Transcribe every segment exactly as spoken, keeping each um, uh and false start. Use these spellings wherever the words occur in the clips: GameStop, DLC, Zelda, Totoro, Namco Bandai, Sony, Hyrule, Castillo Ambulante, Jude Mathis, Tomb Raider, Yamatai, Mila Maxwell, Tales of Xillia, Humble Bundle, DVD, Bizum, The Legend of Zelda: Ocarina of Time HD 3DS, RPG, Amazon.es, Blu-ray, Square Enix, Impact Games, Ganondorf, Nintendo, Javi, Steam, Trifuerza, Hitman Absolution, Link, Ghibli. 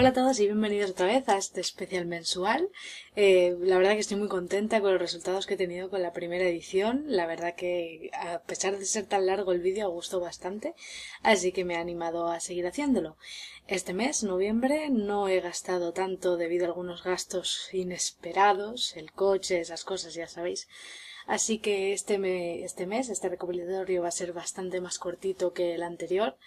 Hola a todos y bienvenidos otra vez a este especial mensual. Eh, la verdad que estoy muy contenta con los resultados que he tenido con la primera edición. La verdad que a pesar de ser tan largo el vídeo, gustó bastante, así que me ha animado a seguir haciéndolo. Este mes, noviembre, no he gastado tanto debido a algunos gastos inesperados, el coche, esas cosas, ya sabéis. Así que este, me, este mes, este recopilatorio va a ser bastante más cortito que el anterior.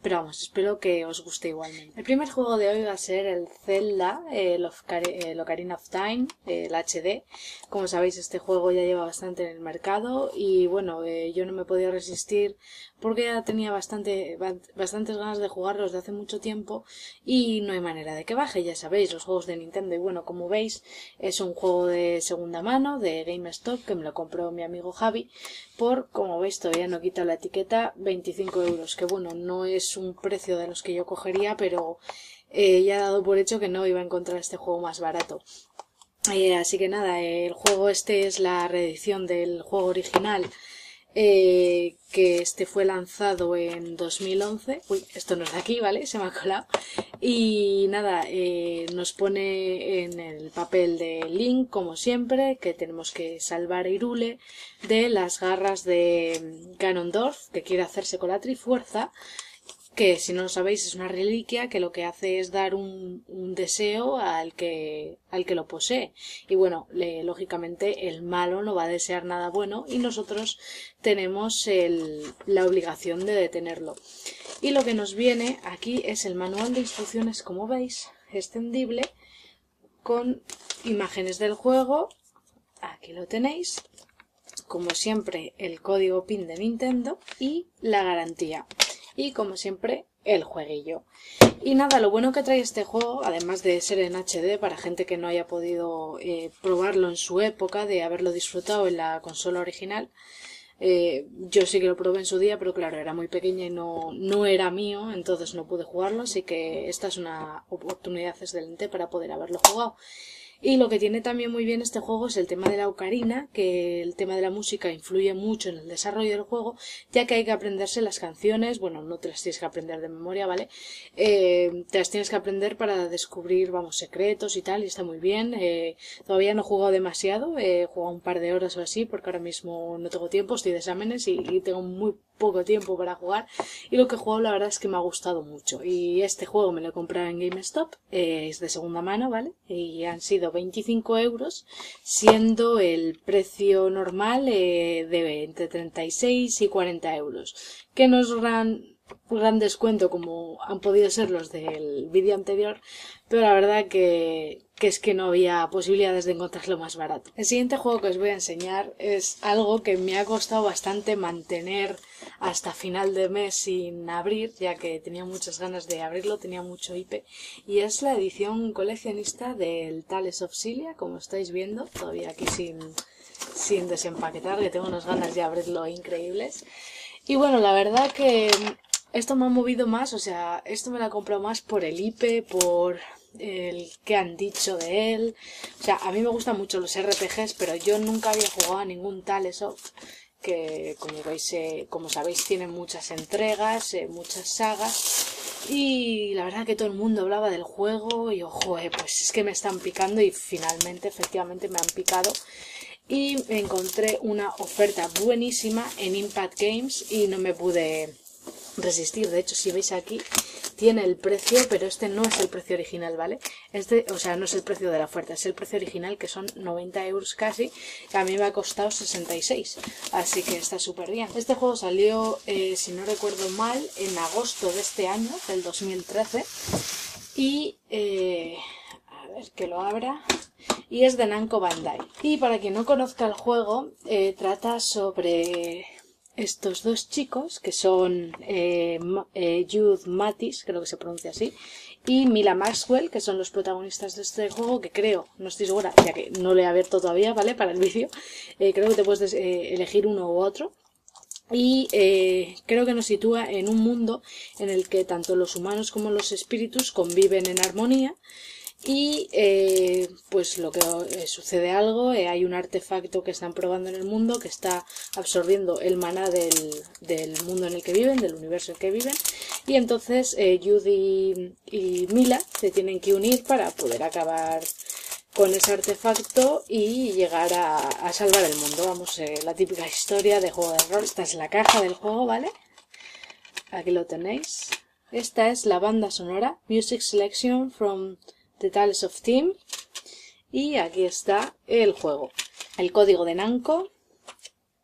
Pero vamos, espero que os guste igualmente. El primer juego de hoy va a ser el Zelda, el, el Ocarina of Time, el H D. Como sabéis, este juego ya lleva bastante en el mercado y bueno, eh, yo no me podía resistir porque ya tenía bastante, bastantes ganas de jugarlo desde hace mucho tiempo y no hay manera de que baje, ya sabéis, los juegos de Nintendo. Y bueno, como veis, es un juego de segunda mano, de GameStop, que me lo compró mi amigo Javi por, como veis, todavía no he quitado la etiqueta, veinticinco euros, que bueno, no es un precio de los que yo cogería, pero eh, ya he dado por hecho que no iba a encontrar este juego más barato. Eh, así que nada, eh, el juego este es la reedición del juego original, eh, que este fue lanzado en dos mil once. Uy, esto no es de aquí, ¿vale? Se me ha colado. Y nada, eh, nos pone en el papel de Link, como siempre, que tenemos que salvar a Hyrule de las garras de Ganondorf, que quiere hacerse con la Trifuerza, que si no lo sabéis es una reliquia que lo que hace es dar un, un deseo al que, al que lo posee. Y bueno, le, lógicamente el malo no va a desear nada bueno y nosotros tenemos el, la obligación de detenerlo. Y lo que nos viene aquí es el manual de instrucciones, como veis, extendible, con imágenes del juego. Aquí lo tenéis, como siempre el código PIN de Nintendo y la garantía. Y como siempre, el jueguillo. Y nada, lo bueno que trae este juego, además de ser en H D, para gente que no haya podido eh, probarlo en su época, de haberlo disfrutado en la consola original. Eh, yo sí que lo probé en su día, pero claro, era muy pequeña y no, no era mío, entonces no pude jugarlo. Así que esta es una oportunidad excelente para poder haberlo jugado. Y lo que tiene también muy bien este juego es el tema de la ocarina, que el tema de la música influye mucho en el desarrollo del juego, ya que hay que aprenderse las canciones. Bueno, no te las tienes que aprender de memoria, ¿vale? Eh, te las tienes que aprender para descubrir, vamos, secretos y tal, y está muy bien. Eh, todavía no he jugado demasiado, he eh, jugado un par de horas o así, porque ahora mismo no tengo tiempo, estoy de exámenes y, y tengo muy poco tiempo para jugar, y lo que he jugado la verdad es que me ha gustado mucho. Y este juego me lo he comprado en GameStop, eh, es de segunda mano, ¿vale? Y han sido veinticinco euros, siendo el precio normal eh, de entre treinta y seis y cuarenta euros, que no es gran, gran descuento como han podido ser los del vídeo anterior, pero la verdad que, que es que no había posibilidades de encontrarlo más barato. El siguiente juego que os voy a enseñar es algo que me ha costado bastante mantener hasta final de mes sin abrir, ya que tenía muchas ganas de abrirlo, tenía mucho I P, y es la edición coleccionista del Tales of Xillia, como estáis viendo, todavía aquí sin, sin desempaquetar, que tengo unas ganas de abrirlo increíbles. Y bueno, la verdad que esto me ha movido más, o sea, esto me lo he comprado más por el I P, por el que han dicho de él. O sea, a mí me gustan mucho los R P Gs, pero yo nunca había jugado a ningún Tales of, que como veis, eh, como sabéis, tiene muchas entregas, eh, muchas sagas, y la verdad que todo el mundo hablaba del juego y ojo, eh, pues es que me están picando y finalmente, efectivamente, me han picado. Y me encontré una oferta buenísima en Impact Games y no me pude resistir. De hecho, si veis aquí, tiene el precio, pero este no es el precio original, ¿vale? Este, o sea, no es el precio de la oferta, es el precio original, que son noventa euros casi, que a mí me ha costado sesenta y seis, así que está súper bien. Este juego salió, eh, si no recuerdo mal, en agosto de este año, del dos mil trece, y eh, a ver que lo abra. Y es de Namco Bandai. Y para quien no conozca el juego, eh, trata sobre estos dos chicos que son eh, eh, Jude Mathis, creo que se pronuncia así, y Mila Maxwell, que son los protagonistas de este juego, que creo, no estoy segura, ya que no lo he abierto todavía, ¿vale? Para el vídeo, eh, creo que te puedes eh, elegir uno u otro. Y eh, creo que nos sitúa en un mundo en el que tanto los humanos como los espíritus conviven en armonía. Y eh, pues lo que eh, sucede algo, eh, hay un artefacto que están probando en el mundo que está absorbiendo el maná del, del mundo en el que viven, del universo en el que viven, Y entonces eh, Jude y, y Mila se tienen que unir para poder acabar con ese artefacto y llegar a, a salvar el mundo. Vamos, eh, la típica historia de juego de rol. Esta es la caja del juego, ¿vale? Aquí lo tenéis. Esta es la banda sonora, Music Selection from the Tales of Team. Y aquí está el juego. El código de Namco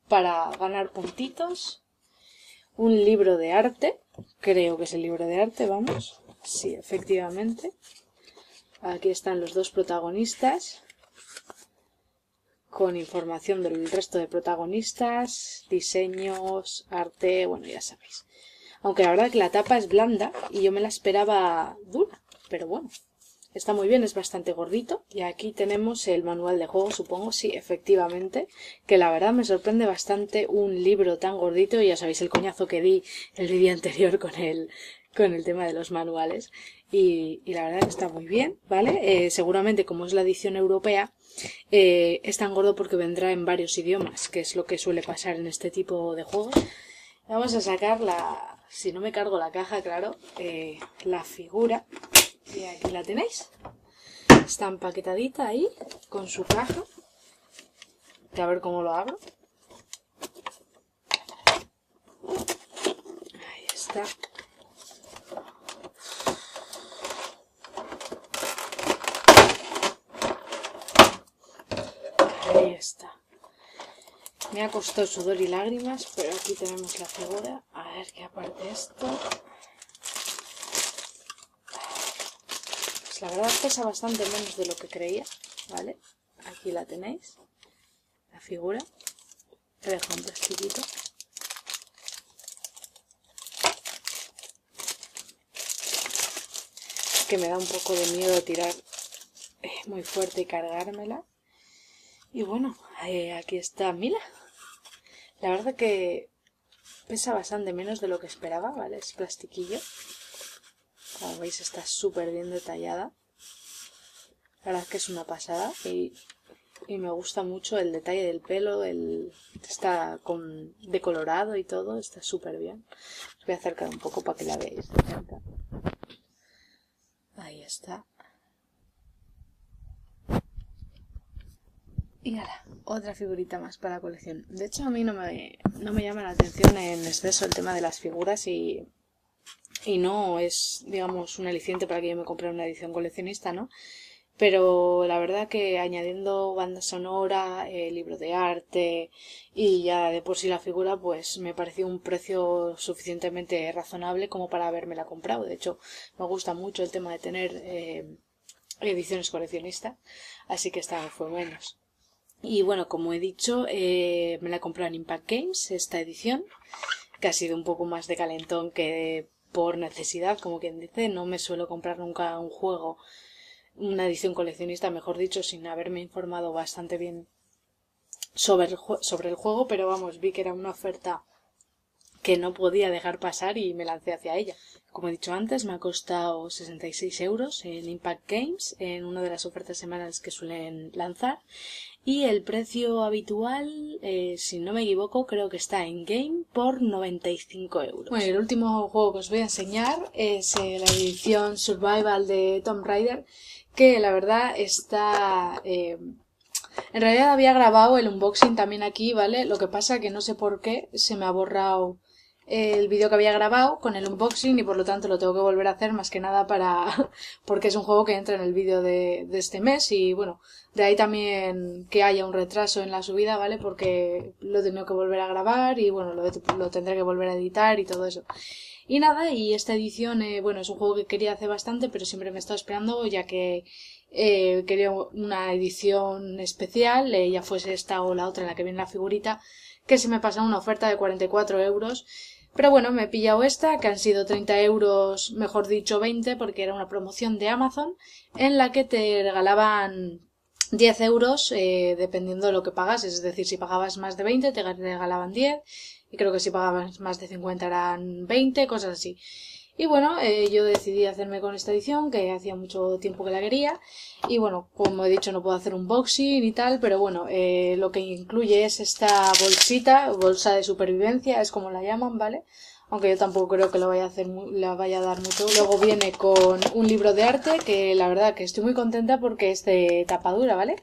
para ganar puntitos. Un libro de arte. Creo que es el libro de arte, vamos. Sí, efectivamente. Aquí están los dos protagonistas. Con información del resto de protagonistas. Diseños, arte, bueno, ya sabéis. Aunque la verdad es que la tapa es blanda y yo me la esperaba dura. Pero bueno, está muy bien, es bastante gordito. Y aquí tenemos el manual de juego, supongo, sí, efectivamente. Que la verdad me sorprende bastante un libro tan gordito. Y ya sabéis el coñazo que di el vídeo anterior con el, con el tema de los manuales. Y, y la verdad que está muy bien, ¿vale? Eh, seguramente, como es la edición europea, eh, es tan gordo porque vendrá en varios idiomas, que es lo que suele pasar en este tipo de juegos. Vamos a sacar la... si no me cargo la caja, claro, eh, la figura... Y aquí la tenéis, está empaquetadita ahí, con su caja, que a ver cómo lo abro. Ahí está. Ahí está. Me ha costado sudor y lágrimas, pero aquí tenemos la figura. A ver qué aparte esto. La verdad pesa bastante menos de lo que creía, ¿vale? Aquí la tenéis, la figura. Te dejo un plastiquito. Que me da un poco de miedo tirar eh, muy fuerte y cargármela. Y bueno, eh, aquí está Mila. La verdad que pesa bastante menos de lo que esperaba, ¿vale? Es plastiquillo. Como veis está súper bien detallada. La verdad es que es una pasada. Y, y me gusta mucho el detalle del pelo. El, está con, decolorado y todo. Está súper bien. Os voy a acercar un poco para que la veáis de cerca. Ahí está. Y ahora, otra figurita más para la colección. De hecho a mí no me, no me llama la atención en exceso el tema de las figuras y... Y no es, digamos, un aliciente para que yo me compre una edición coleccionista, ¿no? Pero la verdad que añadiendo banda sonora, eh, libro de arte y ya de por sí la figura, pues me pareció un precio suficientemente razonable como para habérmela comprado. De hecho, me gusta mucho el tema de tener eh, ediciones coleccionistas, así que esta fue menos. Y bueno, como he dicho, eh, me la he comprado en Impact Games, esta edición, que ha sido un poco más de calentón que... por necesidad, como quien dice. No me suelo comprar nunca un juego, una edición coleccionista, mejor dicho, sin haberme informado bastante bien sobre el, sobre el juego, pero vamos, vi que era una oferta que no podía dejar pasar y me lancé hacia ella. Como he dicho antes, me ha costado sesenta y seis euros en Impact Games, en una de las ofertas semanales que suelen lanzar, y el precio habitual, eh, si no me equivoco, creo que está en Game por noventa y cinco euros. Bueno, el último juego que os voy a enseñar es eh, la edición Survival de Tomb Raider, que la verdad está... Eh, en realidad había grabado el unboxing también aquí, ¿vale? Lo que pasa que no sé por qué se me ha borrado... el vídeo que había grabado con el unboxing y por lo tanto lo tengo que volver a hacer, más que nada para porque es un juego que entra en el vídeo de, de este mes. Y bueno, de ahí también que haya un retraso en la subida, ¿vale? Porque lo he tenido que volver a grabar y bueno, lo, lo tendré que volver a editar y todo eso. Y nada, y esta edición, eh, bueno, es un juego que quería hace bastante, pero siempre me he estado esperando, ya que eh, quería una edición especial, eh, ya fuese esta o la otra en la que viene la figurita, que se me pasó una oferta de cuarenta y cuatro euros. Pero bueno, me he pillado esta, que han sido treinta euros, mejor dicho veinte, porque era una promoción de Amazon, en la que te regalaban diez euros, eh, dependiendo de lo que pagas. Es decir, si pagabas más de veinte, te regalaban diez, y creo que si pagabas más de cincuenta eran veinte, cosas así. Y bueno, eh, yo decidí hacerme con esta edición, que hacía mucho tiempo que la quería. Y bueno, como he dicho, no puedo hacer unboxing y tal, pero bueno, eh, lo que incluye es esta bolsita, bolsa de supervivencia, es como la llaman, ¿vale? Aunque yo tampoco creo que lo vaya a hacer, la vaya a dar mucho. Luego viene con un libro de arte, que la verdad que estoy muy contenta porque es de tapadura, ¿vale?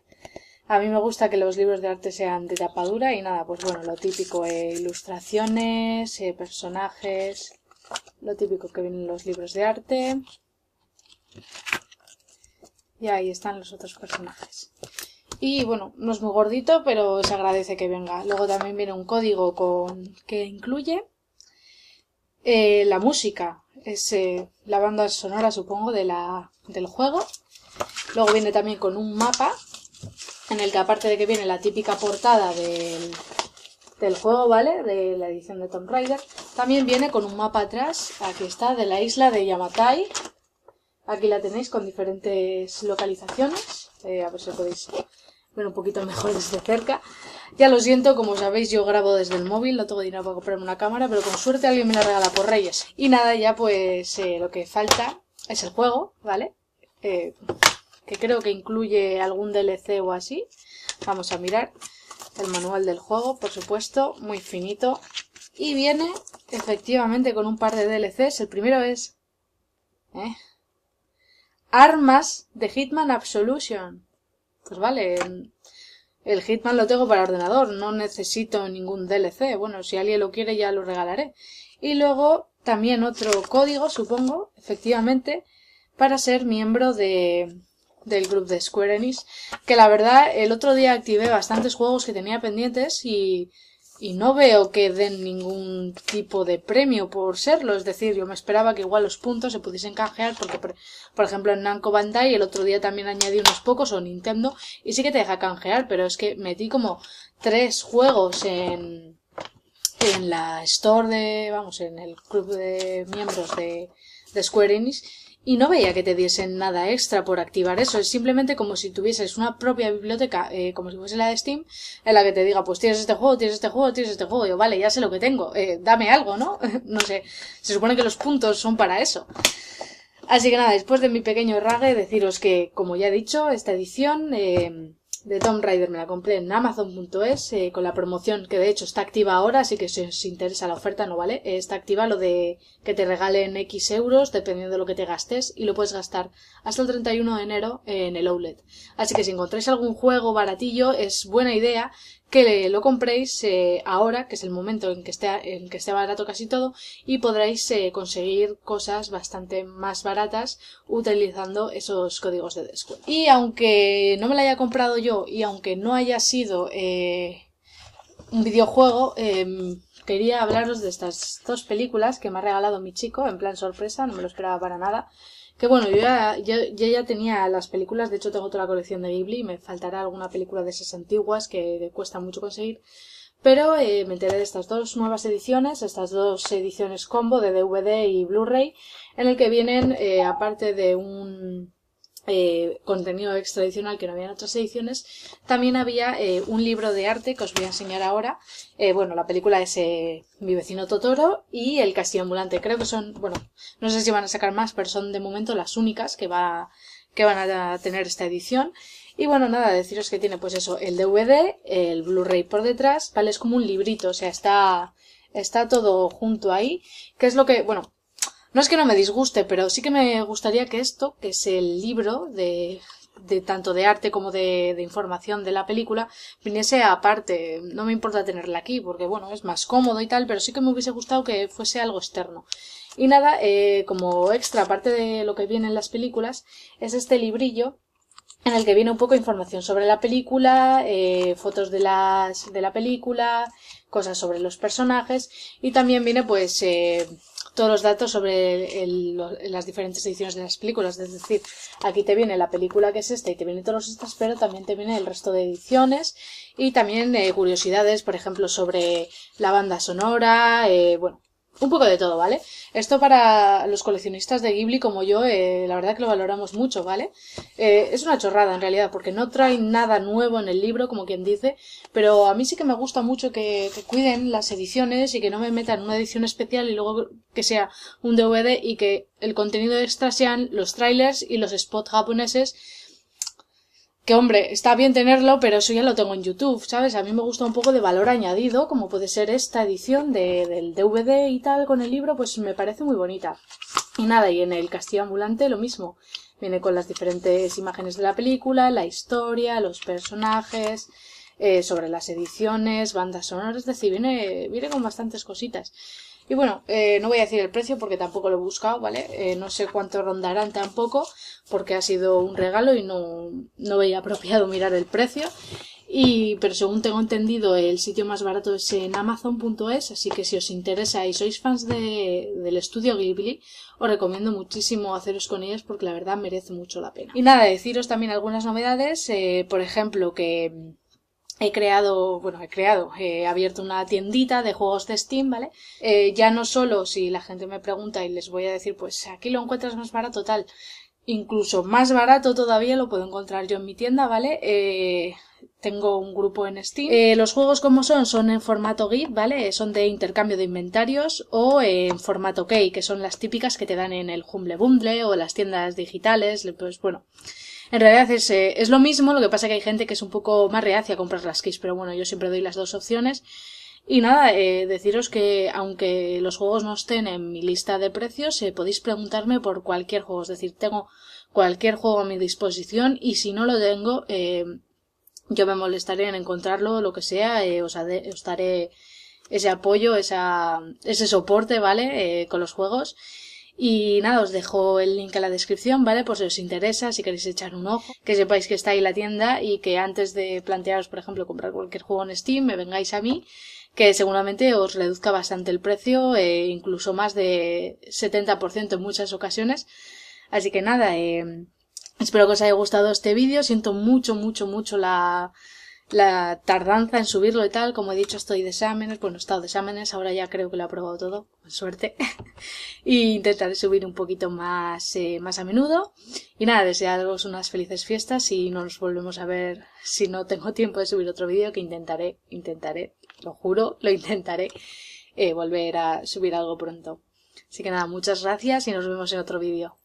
A mí me gusta que los libros de arte sean de tapadura y nada, pues bueno, lo típico, eh, ilustraciones, eh, personajes... Lo típico que vienen los libros de arte. Y ahí están los otros personajes. Y bueno, no es muy gordito, pero se agradece que venga. Luego también viene un código con que incluye eh, la música. Es eh, la banda sonora, supongo, de la, del juego. Luego viene también con un mapa, en el que aparte de que viene la típica portada del... del juego, ¿vale? De la edición de Tomb Raider. También viene con un mapa atrás, aquí está, de la isla de Yamatai. Aquí la tenéis con diferentes localizaciones. Eh, a ver si podéis ver un poquito mejor desde cerca. Ya lo siento, como sabéis, yo grabo desde el móvil, no tengo dinero para comprarme una cámara, pero con suerte alguien me la regala por Reyes. Y nada, ya pues eh, lo que falta es el juego, ¿vale? Eh, que creo que incluye algún D L C o así. Vamos a mirar. El manual del juego, por supuesto, muy finito. Y viene, efectivamente, con un par de D L Cs. El primero es... ¿eh? Armas de Hitman Absolution. Pues vale, el Hitman lo tengo para ordenador. No necesito ningún D L C. Bueno, si alguien lo quiere ya lo regalaré. Y luego, también otro código, supongo, efectivamente, para ser miembro de... del grupo de Square Enix, que la verdad el otro día activé bastantes juegos que tenía pendientes y, y no veo que den ningún tipo de premio por serlo, es decir, yo me esperaba que igual los puntos se pudiesen canjear porque por, por ejemplo en Namco Bandai el otro día también añadí unos pocos o Nintendo y sí que te deja canjear, pero es que metí como tres juegos en, en la store de, vamos, en el club de miembros de, de Square Enix. Y no veía que te diesen nada extra por activar eso. Es simplemente como si tuvieses una propia biblioteca, eh, como si fuese la de Steam, en la que te diga, pues tienes este juego, tienes este juego, tienes este juego. Yo, vale, ya sé lo que tengo. Eh, dame algo, ¿no? No sé. Se supone que los puntos son para eso. Así que nada, después de mi pequeño rague, deciros que, como ya he dicho, esta edición... Eh, de Tomb Raider me la compré en Amazon punto es eh, con la promoción que de hecho está activa ahora, así que si os interesa la oferta no vale, eh, está activa lo de que te regalen X euros dependiendo de lo que te gastes y lo puedes gastar hasta el treinta y uno de enero eh, en el outlet, así que si encontráis algún juego baratillo es buena idea que lo compréis eh, ahora, que es el momento en que esté, en que esté barato casi todo, y podréis eh, conseguir cosas bastante más baratas utilizando esos códigos de descuento. Y aunque no me la haya comprado yo y aunque no haya sido eh, un videojuego, eh, quería hablaros de estas dos películas que me ha regalado mi chico, en plan sorpresa, no me lo esperaba para nada. Que bueno, yo ya, yo, yo ya tenía las películas, de hecho tengo toda la colección de Ghibli, me faltará alguna película de esas antiguas que cuesta mucho conseguir, pero eh, me enteré de estas dos nuevas ediciones, estas dos ediciones combo de D V D y Blu-ray, en el que vienen, eh, aparte de un eh, contenido extra adicional que no había en otras ediciones, también había eh, un libro de arte que os voy a enseñar ahora. Eh, bueno, la película es eh, Mi vecino Totoro y El Castillo Ambulante. Creo que son, bueno, no sé si van a sacar más, pero son de momento las únicas que va que van a tener esta edición. Y bueno, nada, deciros que tiene pues eso, el D V D, el Blu-ray por detrás, ¿vale? Es como un librito, o sea, está, está todo junto ahí, que es lo que, bueno, no es que no me disguste, pero sí que me gustaría que esto, que es el libro de... de tanto de arte como de, de información de la película, viniese aparte. No me importa tenerla aquí porque bueno, es más cómodo y tal, pero sí que me hubiese gustado que fuese algo externo. Y nada, eh, como extra, aparte de lo que viene en las películas, es este librillo en el que viene un poco de información sobre la película, eh, fotos de, las, de la película, cosas sobre los personajes y también viene pues... Eh, todos los datos sobre el, el, las diferentes ediciones de las películas, es decir, aquí te viene la película que es esta y te vienen todos estas, pero también te viene el resto de ediciones y también eh, curiosidades, por ejemplo, sobre la banda sonora, eh, bueno, Un poco de todo, ¿vale? Esto para los coleccionistas de Ghibli como yo, eh, la verdad que lo valoramos mucho, ¿vale? Eh, es una chorrada en realidad, porque no traen nada nuevo en el libro, como quien dice, pero a mí sí que me gusta mucho que, que cuiden las ediciones y que no me metan una edición especial y luego que sea un D V D y que el contenido extra sean los trailers y los spots japoneses. Que hombre, está bien tenerlo, pero eso ya lo tengo en YouTube, ¿sabes? A mí me gusta un poco de valor añadido, como puede ser esta edición de, del D V D y tal con el libro, pues me parece muy bonita. Y nada, y en el Castillo Ambulante lo mismo. Viene con las diferentes imágenes de la película, la historia, los personajes, eh, sobre las ediciones, bandas sonoras, es decir, viene, viene con bastantes cositas. Y bueno, eh, no voy a decir el precio porque tampoco lo he buscado, ¿vale? Eh, no sé cuánto rondarán tampoco, porque ha sido un regalo y no, no veía apropiado mirar el precio. Y, pero según tengo entendido, el sitio más barato es en Amazon punto es, así que si os interesa y sois fans de, del estudio Ghibli, os recomiendo muchísimo haceros con ellos porque la verdad merece mucho la pena. Y nada, deciros también algunas novedades, eh, por ejemplo que... He creado, bueno, he creado, he abierto una tiendita de juegos de Steam, ¿vale? Eh, ya no solo si la gente me pregunta y les voy a decir, pues aquí lo encuentras más barato, tal. Incluso más barato todavía lo puedo encontrar yo en mi tienda, ¿vale? Eh, tengo un grupo en Steam. Eh, los juegos como son, son en formato GIF, ¿vale? Son de intercambio de inventarios o eh, en formato Key, que son las típicas que te dan en el Humble Bundle o las tiendas digitales, pues bueno... En realidad es, eh, es lo mismo, lo que pasa que hay gente que es un poco más reacia a comprar las keys, pero bueno, yo siempre doy las dos opciones. Y nada, eh, deciros que aunque los juegos no estén en mi lista de precios, eh, podéis preguntarme por cualquier juego, es decir, tengo cualquier juego a mi disposición y si no lo tengo, eh, yo me molestaré en encontrarlo, lo que sea, eh, os, os daré ese apoyo, esa, ese soporte, ¿vale? Eh, con los juegos. Y nada, os dejo el link en la descripción, ¿vale? Por si os interesa, si queréis echar un ojo, que sepáis que está ahí la tienda y que antes de plantearos, por ejemplo, comprar cualquier juego en Steam, me vengáis a mí, que seguramente os reduzca bastante el precio, eh, incluso más de setenta por ciento en muchas ocasiones. Así que nada, eh, espero que os haya gustado este vídeo, siento mucho, mucho, mucho la... la tardanza en subirlo y tal, como he dicho estoy de exámenes, bueno he estado de exámenes, ahora ya creo que lo he aprobado todo, con suerte, y intentaré subir un poquito más, eh, más a menudo, y nada, desearos unas felices fiestas y no nos volvemos a ver si no tengo tiempo de subir otro vídeo, que intentaré, intentaré, lo juro, lo intentaré, eh, volver a subir algo pronto, así que nada, muchas gracias y nos vemos en otro vídeo.